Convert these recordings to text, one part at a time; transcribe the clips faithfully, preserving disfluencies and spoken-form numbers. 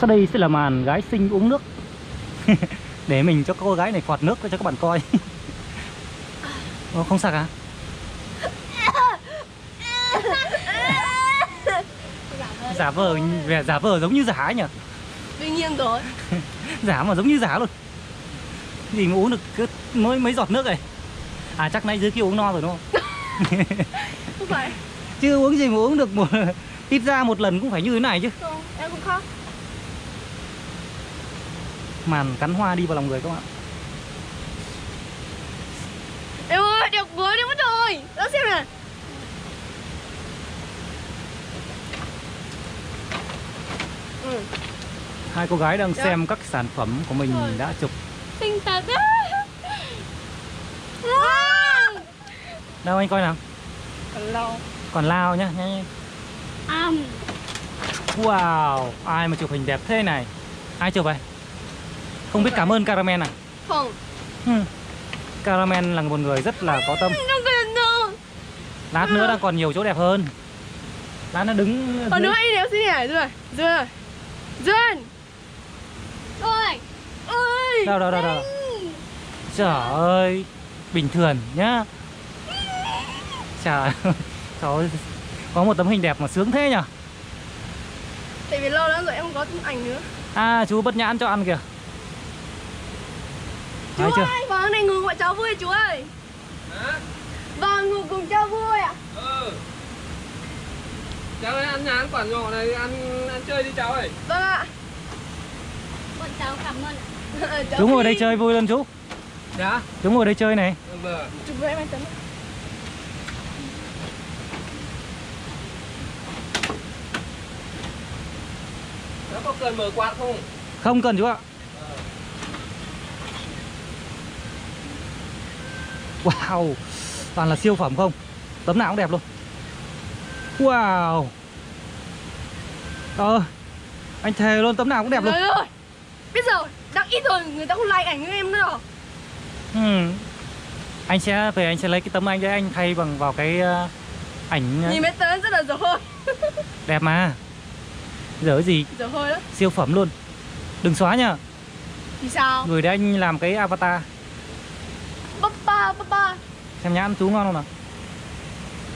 Sau đây sẽ là màn gái xinh uống nước. Để mình cho cô gái này quạt nước cho các bạn coi. Ô, không sặc à? Giả vờ, giả vờ giống như giả ấy nhỉ? Đương nhiên rồi. Giả mà giống như giả luôn. Gì mà uống được cứ mới mấy giọt nước này. À chắc nãy dưới kia uống no rồi đúng không? Không phải. Chứ uống gì mà uống được một ít ra một lần cũng phải như thế này chứ. Không, em cũng khóc. Màn cắn hoa đi vào lòng người các bạn. Em ơi, đeo gối đi mất rồi. Đó xem nè. Ừ. Hai cô gái đang đó. Xem các sản phẩm của mình rồi. Đã chụp. Xinh thật đó. Wow. Đâu anh coi nào. Còn lao. Còn lao nhá, nhá. Um. Wow, ai mà chụp hình đẹp thế này. Ai chụp vậy? Không biết cảm ơn Caramel à? Không. Ừ. Caramel là một người rất là có tâm. Lát nữa đang còn nhiều chỗ đẹp hơn. Lát nó đứng. Còn nữa đi nếu xin nhỉ rồi. Rồi. Dân. Ôi. Ôi. Đâu đâu đâu đâu. Trời ơi. Bình thường nhá. Trời ơi. Cháu có một tấm hình đẹp mà sướng thế nhỉ? Tại vì lâu lắm rồi em không có tấm ảnh nữa. À chú Bất Nhãn cho ăn kìa. Chú ơi, vâng này ngủ gọi cháu vui chú ơi. Hả? Vâng, ngủ cùng cháu vui ạ. Ừ. Cháu ơi, ăn nhà ăn quả nhỏ này, ăn ăn chơi đi cháu ơi. Vâng ạ. Bọn cháu cảm ơn ạ. Chú ngồi đây chơi vui lên chú. Dạ. Chú ngồi đây chơi này. Vâng. Chú với em ăn tấm. Cháu có cần mở quạt không? Không cần chú ạ. Wow, toàn là siêu phẩm không? Tấm nào cũng đẹp luôn. Wow. Ờ, anh thề luôn, tấm nào cũng đẹp luôn. Trời ơi, bây giờ đăng ít rồi, người ta không like ảnh với em nữa rồi. Ừ. Anh sẽ về anh sẽ lấy cái tấm anh đấy, anh thay bằng vào cái uh, ảnh. Nhìn mấy tấm rất là dở hơi. Đẹp mà. Dở gì? Dở hơi đó. Siêu phẩm luôn. Đừng xóa nhá. Thì sao? Gửi đấy anh làm cái avatar. Papa, papa. Xem nhá, ăn chú ngon không nào?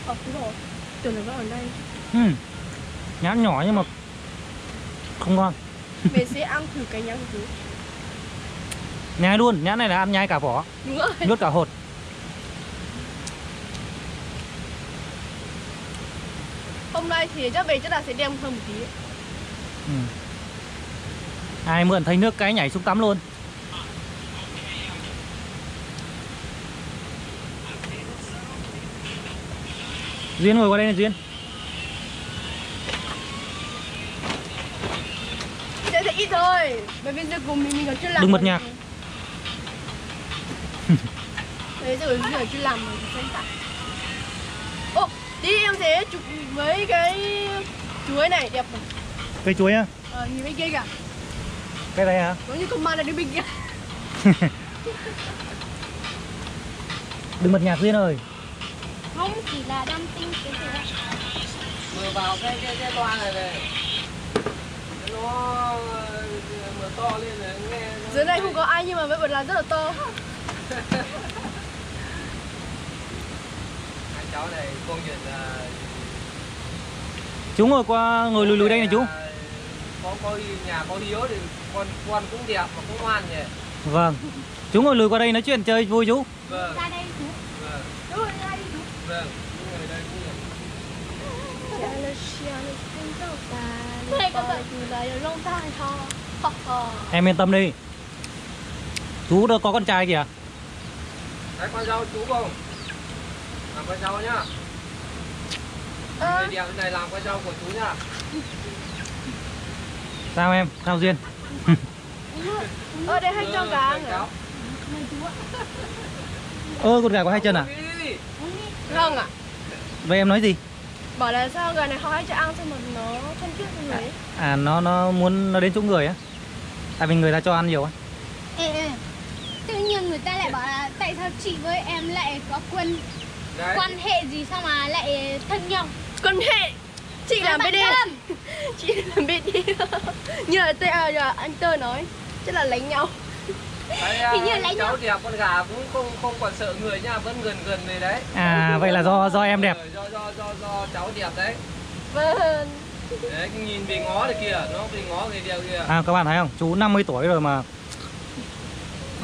Ờ, đúng rồi. Tưởng là vẫn ở đây. Ừ. Nhãn nhỏ nhưng mà không ngon. Mình sẽ ăn thử cái nhãn của chú. Nhai luôn, nhãn này là ăn nhai cả vỏ. Đúng rồi. Nuốt cả hột. Hôm nay thì chắc về chắc là sẽ đem hơn một tí. Ừ. Ai mượn thấy nước cái nhảy xuống tắm luôn. Duyên ngồi qua đây này Duyên. Chơi thì ít thôi. Bởi vì giờ cùng mình mình còn chưa làm. Đừng bật nhạc. Đấy giờ mình còn chưa làm rồi xem tạm. Ô, tí em sẽ chụp với cái chuối này đẹp rồi. Cây chuối á? Ờ, nhìn bên kia kìa. Cây này hả? Giống như con ma này đứng bên kia. Đừng bật nhạc Duyên ơi. Không chỉ là đăng tin cái gì đấy. Mở vào cái cái cái toa này này. Nó mở to lên này nghe. Dưới này không có ai nhưng mà vẫn còn là rất là to. Hai cháu này công nhận là. Chú ngồi qua ngồi lùi lùi đây này chú. Có có nhà có hiếu thì con con cũng đẹp mà cũng ngoan nhỉ. Vâng. Chú ngồi lùi qua đây nói chuyện chơi vui chú. Vâng. Ra đây chú. Vâng. Em yên tâm đi. Chú đã có con trai kìa. Đấy con dâu chú không? Làm con dâu nhá. Cái điều này làm con dâu của chú nhá. Sao em? Sao Duyên? Ở đây hai chân gà nữa. Ơ con gà có hai chân à? Không ạ. Vậy em nói gì? Bảo là sao gà này không ai cho ăn xong mà nó thân thiết với người ấy. À, à nó nó muốn nó đến chỗ người á. Tại vì người ta cho ăn nhiều á. Ê ê. Tự nhiên người ta lại bảo là tại sao chị với em lại có quan quan hệ gì sao mà lại thân nhau. Quan hệ Chị làm bê đê. Chị làm bê đê. Như là tê a giờ anh Tơ nói, chắc là lấy nhau. Hình như lấy cháu đẹp con gà cũng không không còn sợ người nha, vẫn gần gần về đấy. À vậy là do do em đẹp. Do do do do cháu đẹp đấy. Vâng. Đấy, nhìn về ngó được kìa, nó về ngó về đèo kìa. À các bạn thấy không? Chú năm mươi tuổi rồi mà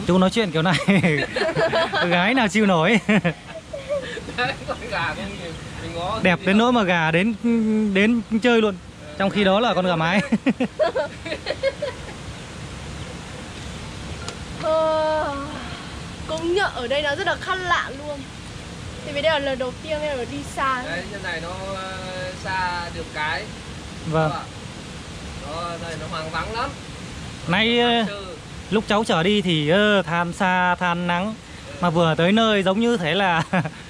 chú nói chuyện kiểu này. Gái nào chịu nổi. Đấy, con gà cũng nhìn, mình ngó đẹp đến nỗi mà gà đến đến chơi luôn. Ừ, trong khi đó là con gà mái. Ờ, công nhận ở đây nó rất là khăn lạ luôn. Thì vì đây là lần đầu tiên em đi xa. Đấy, trên này nó xa được cái. Vâng. Đó, đây nó hoang vắng lắm. Nay lúc cháu trở đi thì uh, than xa than nắng, ừ. Mà vừa tới nơi giống như thế là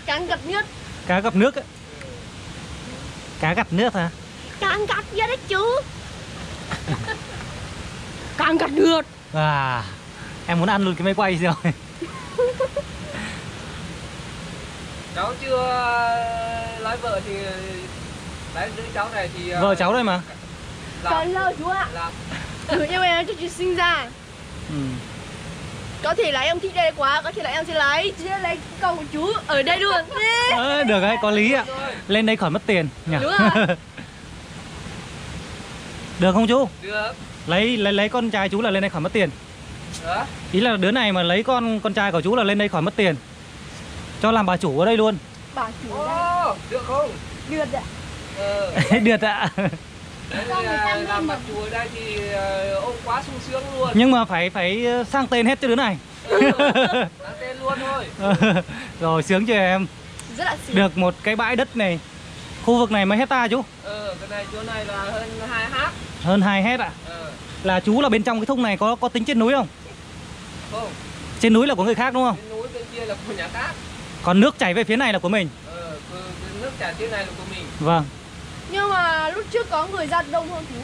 cá gặt nước. Cá gặt nước ấy. Ừ. Cá gặt nước hả? Cá gặt ra đấy chứ. Cá gặt nước. À, em muốn ăn luôn cái máy quay rồi. Cháu chưa lấy vợ thì lấy đứa cháu này thì vợ cháu đây mà. Còn lâu chú ạ. Ừ, nhưng mà cho chị sinh ra. Ừ. Có thể là em thích đây quá, có thể là em sẽ lấy, sẽ lấy con của chú ở đây luôn. Ờ, được đấy, có lý ạ. Lên đây khỏi mất tiền nhỉ. Đúng rồi. Được không chú? Được. Lấy lấy lấy con trai chú là lên đây khỏi mất tiền. Được. Ý là đứa này mà lấy con con trai của chú là lên đây khỏi mất tiền. Cho làm bà chủ ở đây luôn. Bà chủ ở đây. Oh, được không? Được ạ. Ờ. Được ạ. Đấy, làm bà chủ ở đây thì ông quá sung sướng luôn. Nhưng mà phải phải sang tên hết cho đứa này. Ừ, sang tên luôn thôi. Rồi sướng cho em. Rất là sướng. Được một cái bãi đất này. Khu vực này mấy hecta chú? Ờ, cái này chỗ này là hơn hai héc. Hơn hai héc ạ? À? Ờ. Là chú là bên trong cái thung này có có tính trên núi không? Không. Trên núi là của người khác đúng không? Trên núi bên kia là của nhà khác. Còn nước chảy về phía này là của mình. Ờ, nước chảy phía này là của mình. Vâng. Nhưng mà lúc trước có người ra đông không chú?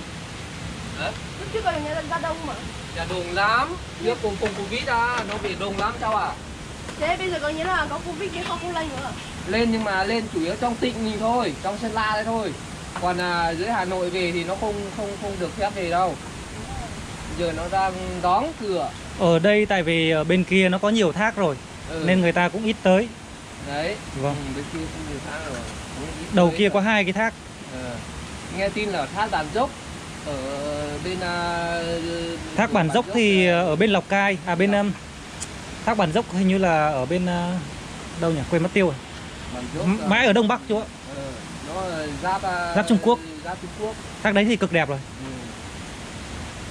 Hả? Lúc trước có người ra đông mà. Dạ đông lắm. Nước cùng cùng Covid ra, nó bị đông lắm cháu ạ. À? Thế bây giờ có nghĩa là có Covid thì không không lên nữa à? Lên nhưng mà lên chủ yếu trong tỉnh mình thôi, trong Sơn La đấy thôi. Còn à, dưới Hà Nội về thì nó không không không được phép về đâu. Giờ nó đang đóng cửa. Ở đây tại vì ở bên kia nó có nhiều thác rồi, ừ. Nên người ta cũng ít tới. Đấy. Vâng. Ừ, bên kia cũng nhiều thác rồi. Ít đầu kia rồi. Có hai cái thác. Ừ. Nghe tin là thác Bản Dốc ở bên uh, thác Bản Dốc thì là... ở bên Lào Cai à bên um, thác Bản Dốc hình như là ở bên uh, đâu nhỉ, quên mất tiêu rồi, mãi ở Đông Bắc chú ạ. Ừ. Nó giáp uh, giáp Trung Quốc. Giáp Trung Quốc. Thác đấy thì cực đẹp rồi.